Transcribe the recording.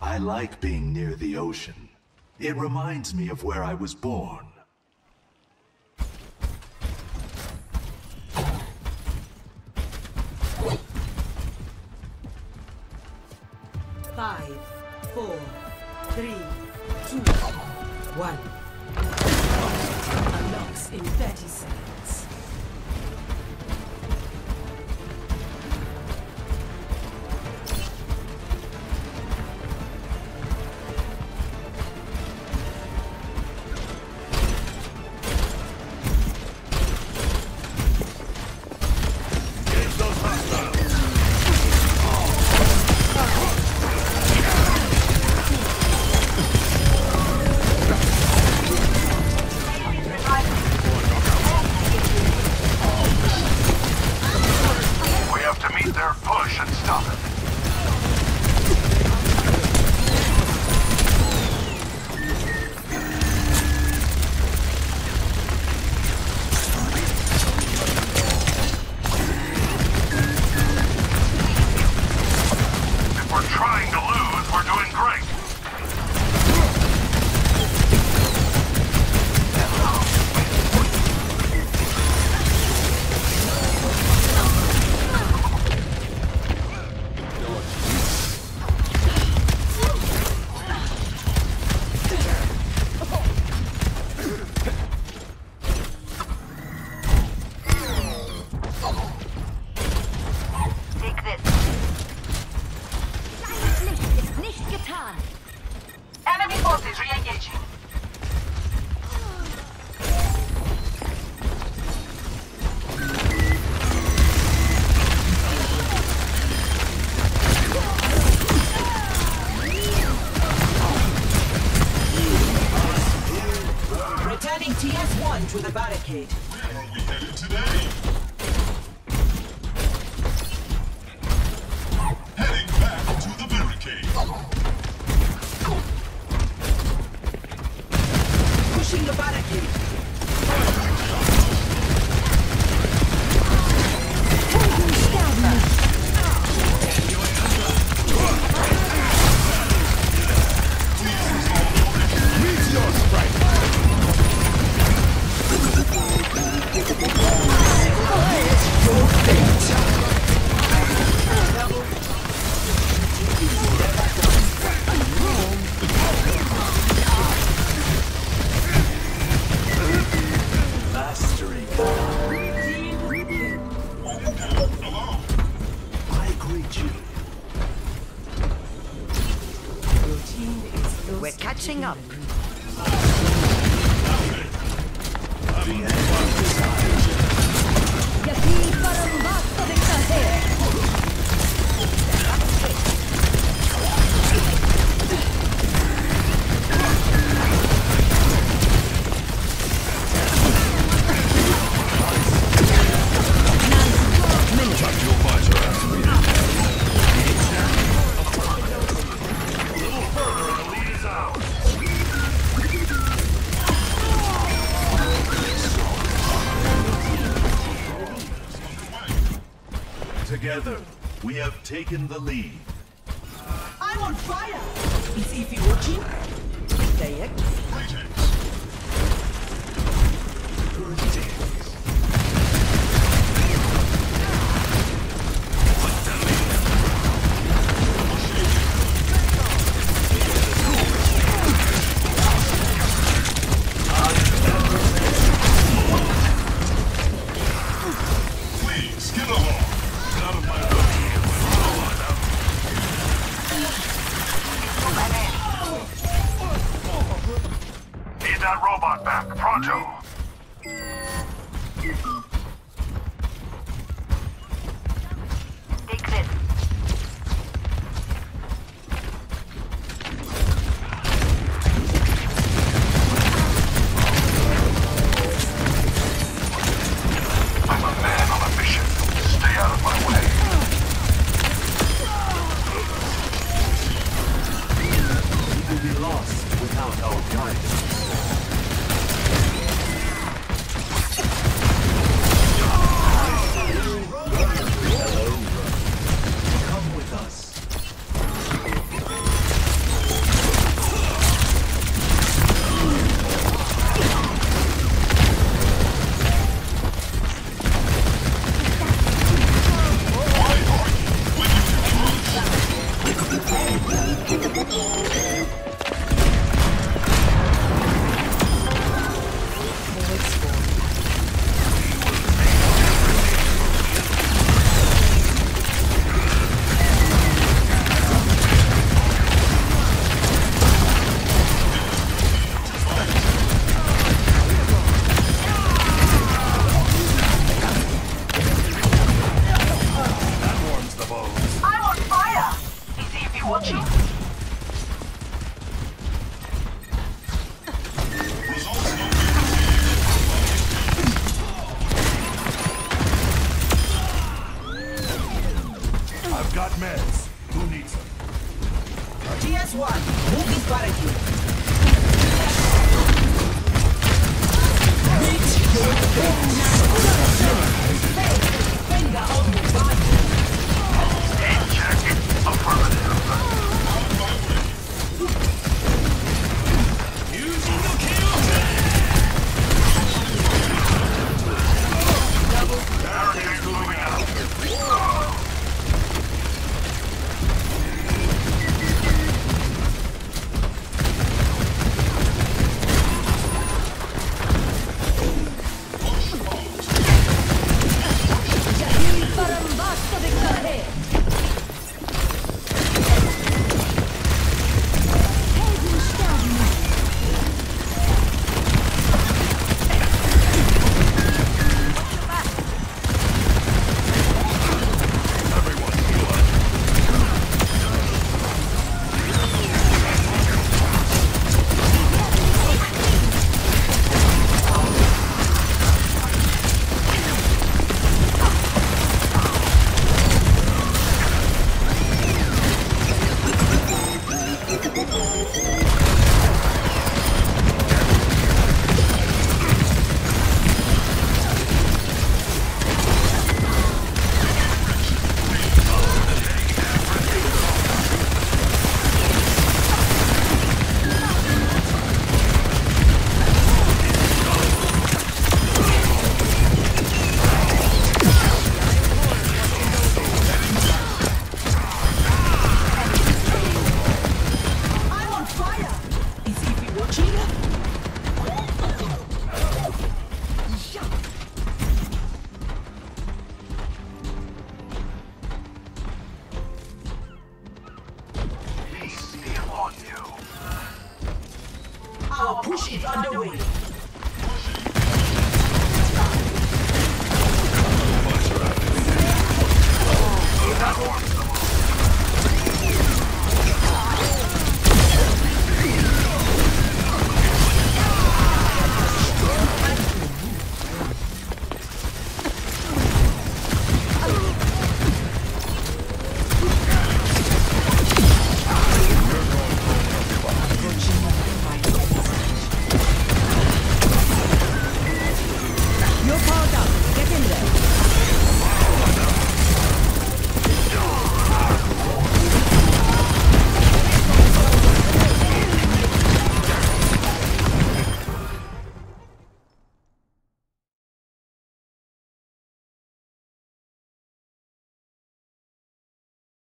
I like being near the ocean. It reminds me of where I was born. Together, we have taken the lead. I'm on fire! Is Ify watching? Dayek. Lost without our guidance. Got meds. Who needs them? GS-1, move this parachute. Reach your finger on the body. State check. Affirmative. Using the kill. Double. Barricade moving out. Push is underway.